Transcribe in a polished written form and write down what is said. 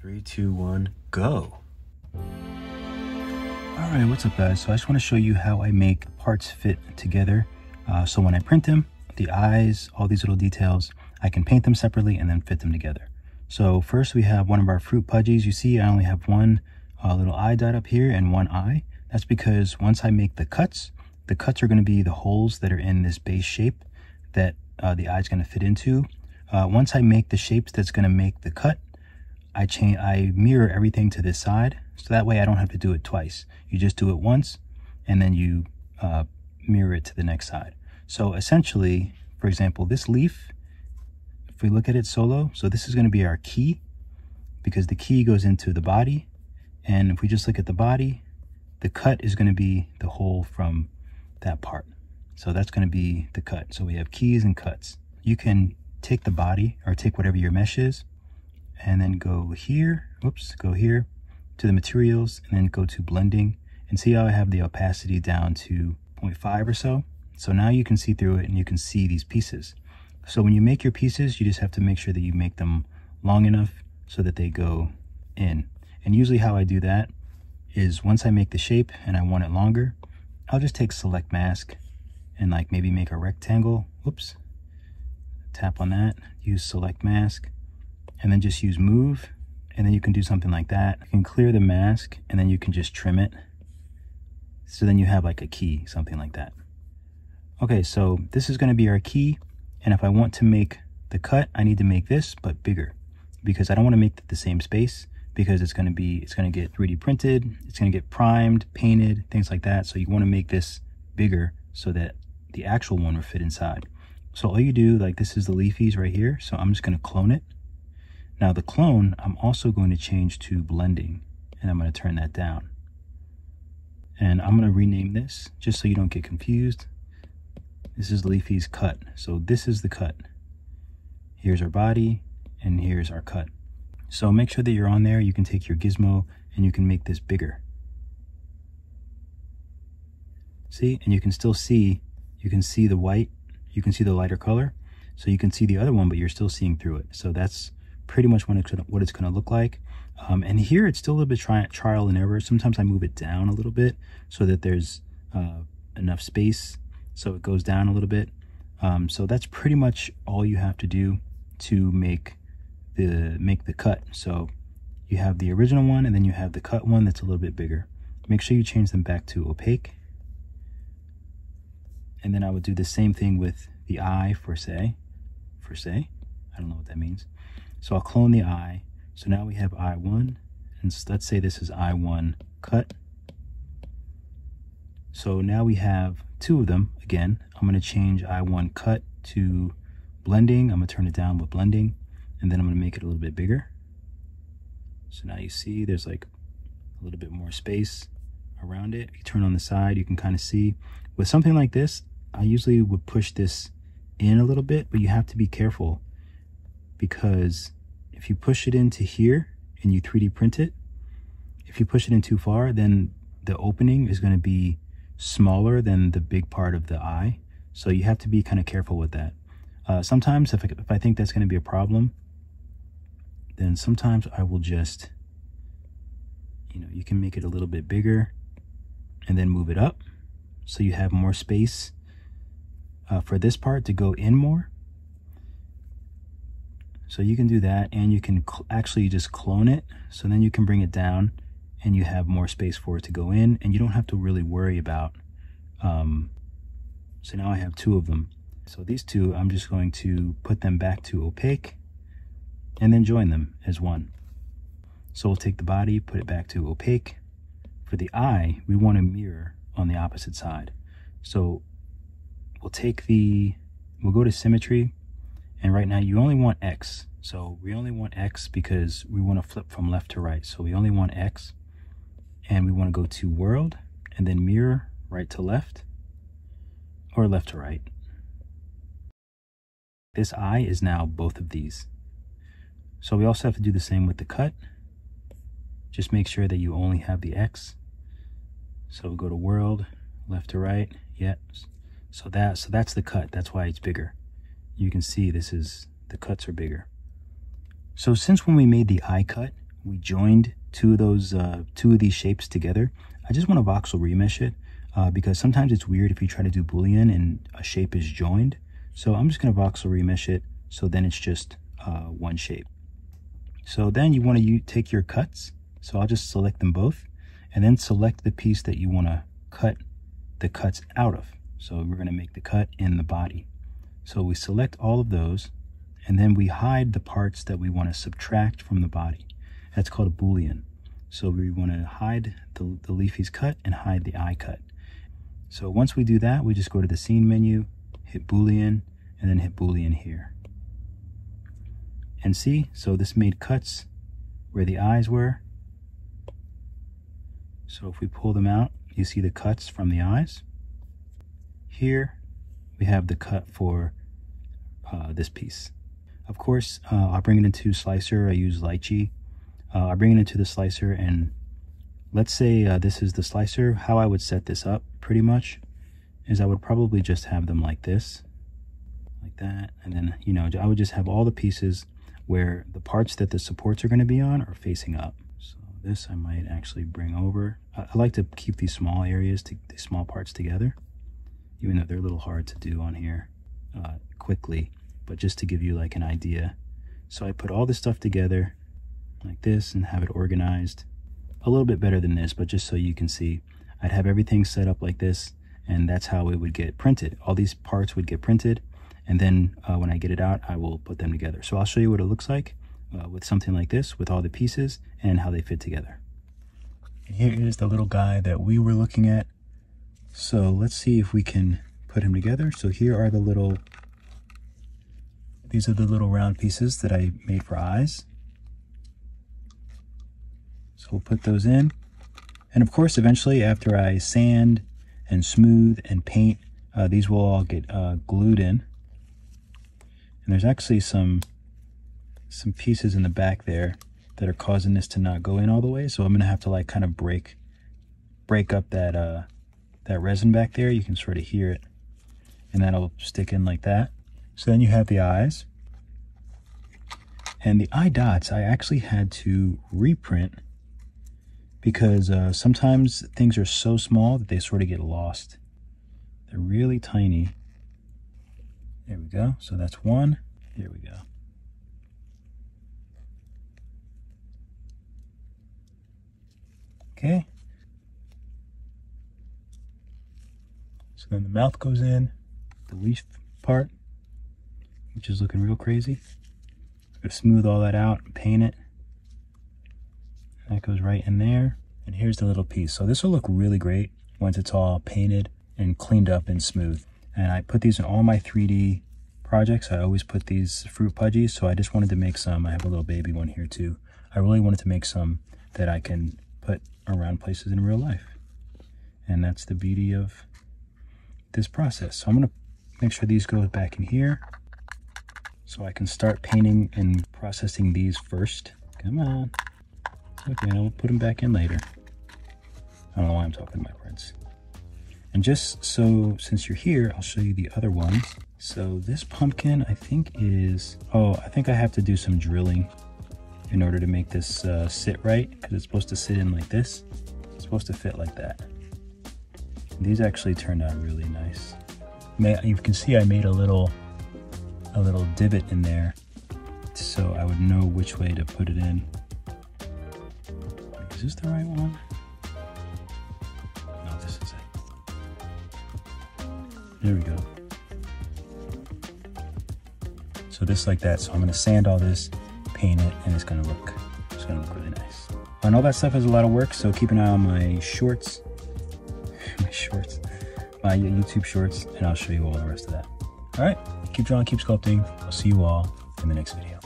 3, 2, 1, go. All right, what's up guys? So I just want to show you how I make parts fit together. So when I print them, the eyes, all these little details, I can paint them separately and then fit them together. So first we have one of our fruit pudgies. You see, I only have one little eye dot up here and one eye. That's because once I make the cuts are going to be the holes that are in this base shape that the eye's going to fit into. Once I make the shapes that's going to make the cut, I mirror everything to this side. So that way I don't have to do it twice. You just do it once and then you mirror it to the next side. So essentially, for example, this leaf, if we look at it solo, so this is going to be our key because the key goes into the body. And if we just look at the body, the cut is going to be the hole from that part. So that's going to be the cut. So we have keys and cuts. You can take the body or take whatever your mesh is and then go here, oops, go here to the materials and then go to blending and see how I have the opacity down to 0.5 or so. So now you can see through it and you can see these pieces. So when you make your pieces, you just have to make sure that you make them long enough so that they go in. And usually how I do that is once I make the shape and I want it longer, I'll just take select mask and like maybe make a rectangle, whoops, tap on that, use select mask and then just use move. And then you can do something like that. You can clear the mask and then you can just trim it. So then you have like a key, something like that. Okay, so this is going to be our key. And if I want to make the cut, I need to make this, but bigger, because I don't want to make the same space because it's going to get 3D printed. It's going to get primed, painted, things like that. So you want to make this bigger so that the actual one will fit inside. So all you do, like this is the leafies right here. So I'm just going to clone it. Now the clone, I'm also going to change to blending and I'm going to turn that down. And I'm going to rename this just so you don't get confused. This is Leafy's cut. So this is the cut. Here's our body and here's our cut. So make sure that you're on there. You can take your gizmo and you can make this bigger. See, and you can still see, you can see the white, you can see the lighter color. So you can see the other one, but you're still seeing through it. So that's pretty much what it's going to look like. And here it's still a little bit trial and error. Sometimes I move it down a little bit so that there's enough space so it goes down a little bit. So that's pretty much all you have to do to make the cut. So you have the original one and then you have the cut one that's a little bit bigger. Make sure you change them back to opaque. And then I would do the same thing with the eye for say. I don't know what that means. So I'll clone the eye. So now we have eye one, and let's say this is eye one cut. So now we have two of them. Again, I'm going to change eye one cut to blending. I'm going to turn it down with blending, and then I'm going to make it a little bit bigger. So now you see there's like a little bit more space around it. If you turn on the side, you can kind of see. With something like this, I usually would push this in a little bit, but you have to be careful, because if you push it into here and you 3D print it, if you push it in too far, then the opening is going to be smaller than the big part of the eye. So you have to be kind of careful with that. Sometimes if I think that's going to be a problem, then sometimes I will just, you know, you can make it a little bit bigger and then move it up. So you have more space for this part to go in more. So you can do that, and you can actually just clone it. So then you can bring it down and you have more space for it to go in, and you don't have to really worry about. So now I have two of them. So these two, I'm just going to put them back to opaque and then join them as one. So we'll take the body, put it back to opaque. For the eye, we want a mirror on the opposite side. So we'll go to symmetry. And right now you only want X. So we only want X because we want to flip from left to right. So we only want X, and we want to go to world and then mirror right to left or left to right. This eye is now both of these. So we also have to do the same with the cut. Just make sure that you only have the X. So we'll go to world, left to right. Yep. So that's the cut. That's why it's bigger. You can see the cuts are bigger. So since when we made the eye cut, we joined two of these shapes together. I just want to voxel remesh it because sometimes it's weird if you try to do Boolean and a shape is joined. So I'm just going to voxel remesh it so then it's just one shape. So then you want to take your cuts. So I'll just select them both and then select the piece that you want to cut the cuts out of. So we're going to make the cut in the body. So we select all of those and then we hide the parts that we want to subtract from the body. That's called a Boolean. So we want to hide the Leafy's cut and hide the eye cut. So once we do that, we just go to the scene menu, hit Boolean, and then hit Boolean here. And see, so this made cuts where the eyes were. So if we pull them out, you see the cuts from the eyes. Here we have the cut for this piece. Of course, I'll bring it into Slicer. I use Lychee. I bring it into the slicer, and let's say this is the slicer. How I would set this up pretty much is I would probably just have them like this, like that, and then, you know, I would just have all the pieces where the parts that the supports are going to be on are facing up. So this I might actually bring over. I like to keep these small areas, these small parts together, even though they're a little hard to do on here quickly, but just to give you like an idea. So I put all this stuff together like this and have it organized a little bit better than this, but just so you can see, I'd have everything set up like this, and that's how it would get printed. All these parts would get printed, and then when I get it out, I will put them together. So I'll show you what it looks like with something like this, with all the pieces and how they fit together. And here is the little guy that we were looking at. So let's see if we can put him together. So here are the little, these are the little round pieces that I made for eyes. So we'll put those in. And of course, eventually after I sand and smooth and paint, these will all get glued in. And there's actually some pieces in the back there that are causing this to not go in all the way. So I'm gonna have to like kind of break up that, that resin back there. You can sort of hear it, and that'll stick in like that. So then you have the eyes. And the eye dots, I actually had to reprint because sometimes things are so small that they sort of get lost. They're really tiny. There we go. So that's one. Here we go. Okay. So then the mouth goes in, the leaf part, which is looking real crazy. I'm going to smooth all that out and paint it. That goes right in there. And here's the little piece. So this will look really great once it's all painted and cleaned up and smooth. And I put these in all my 3D projects. I always put these fruit pudgies. So I just wanted to make some. I have a little baby one here too. I really wanted to make some that I can put around places in real life. And that's the beauty of this process. So I'm going to make sure these go back in here so I can start painting and processing these first. Come on. Okay, and I'll put them back in later. I don't know why I'm talking to my friends. And just so, since you're here, I'll show you the other ones. So this pumpkin, I think is, oh, I think I have to do some drilling in order to make this sit right, because it's supposed to sit in like this. It's supposed to fit like that. And these actually turned out really nice. You can see I made a little divot in there so I would know which way to put it in. Is this the right one? No, this is it. There we go. So this like that. So I'm gonna sand all this, paint it, and it's gonna look really nice. And all that stuff is a lot of work, so keep an eye on my shorts. My YouTube shorts, and I'll show you all the rest of that. All right, keep drawing, keep sculpting. I'll see you all in the next video.